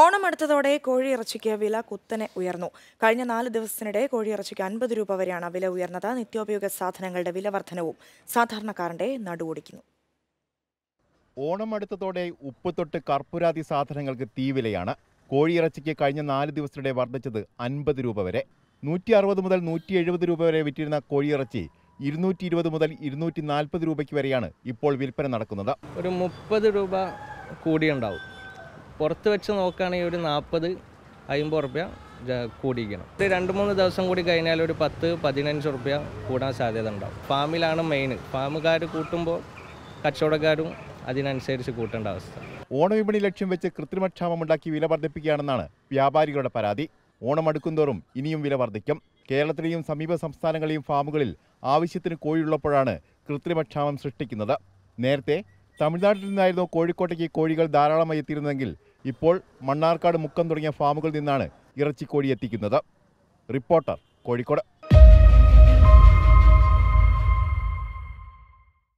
ഓണമടുത്തതോടെ കോഴിയിറച്ചിക്ക് വില കുത്തനെ ഉയർന്നു. കഴിഞ്ഞ 4 ദിവസത്തിനിടെ കോഴിയിറച്ചിക്ക് 50 രൂപ വരെയാണ് വില ഉയർന്നത്. നിത്യോപയോഗ സാധനങ്ങളുടെ വില വർധനവും സാധാരണക്കാരന്റെ നടുവൊടിക്കുന്നു. ഓണമടുത്തതോടെ ഉപ്പ് തൊട്ട് കർപ്പൂരാദി സാധനങ്ങൾക്ക് തീവിലയാണ്. കോഴിയിറച്ചിക്ക് കഴിഞ്ഞ 4 ദിവസത്തിനിടെ വർദ്ധിച്ചത് 50 രൂപ വരെ. 160 മുതൽ 170 രൂപ വരെ വിറ്റിരുന്ന കോഴിയിറച്ചി 220 മുതൽ 240 രൂപയ്ക്ക് വരെയാണ് ഇപ്പോൾ വിൽപ്പന നടക്കുന്നത്. ഒരു 30 രൂപ കൂടിയുണ്ടാവും. പുറത്ത് വെച്ച് നോക്കുകയാണെങ്കിൽ ഒരു 40-50 റുപ്യ കൂടിയിരിക്കണം. ഒരു 2-3 ദിവസം കൂടി കഴിഞ്ഞാൽ ഒരു 10-15 റുപ്യ കൂടാൻ സാധ്യത ഉണ്ടാവും. ഫാമിലാണ് മെയിൻ. ഫാമുകാർ കൂട്ടുമ്പോൾ കച്ചവടക്കാരും അതിനനുസരിച്ച് കൂട്ടേണ്ട അവസ്ഥ. ഓണവിപണി ലക്ഷ്യം വെച്ച് കൃത്രിമക്ഷാമമുണ്ടാക്കി വില വർദ്ധിപ്പിക്കുകയാണെന്നാണ് വ്യാപാരികളുടെ പരാതി. ഓണമടുക്കുന്തോറും ഇനിയും വില വർദ്ധിക്കും. കേരളത്തിലെയും സമീപ സംസ്ഥാനങ്ങളെയും ഫാമുകളിൽ ആവശ്യത്തിന് കോഴിയുള്ളപ്പോഴാണ് കൃത്രിമക്ഷാമം സൃഷ്ടിക്കുന്നത്. നേരത്തെ തമിഴ്നാട്ടിൽ നിന്നായിരുന്നു കോഴിക്കോട്ടേക്ക് കോഴികൾ ധാരാളമായി എത്തിയിരുന്നെങ്കിൽ ഇപ്പോൾ മണ്ണാർക്കാട്, മുക്കം തുടങ്ങിയ ഫാമുകളിൽ നിന്നാണ് ഇറച്ചിക്കോഴി എത്തിക്കുന്നത്. റിപ്പോർട്ടർ, കോഴിക്കോട്.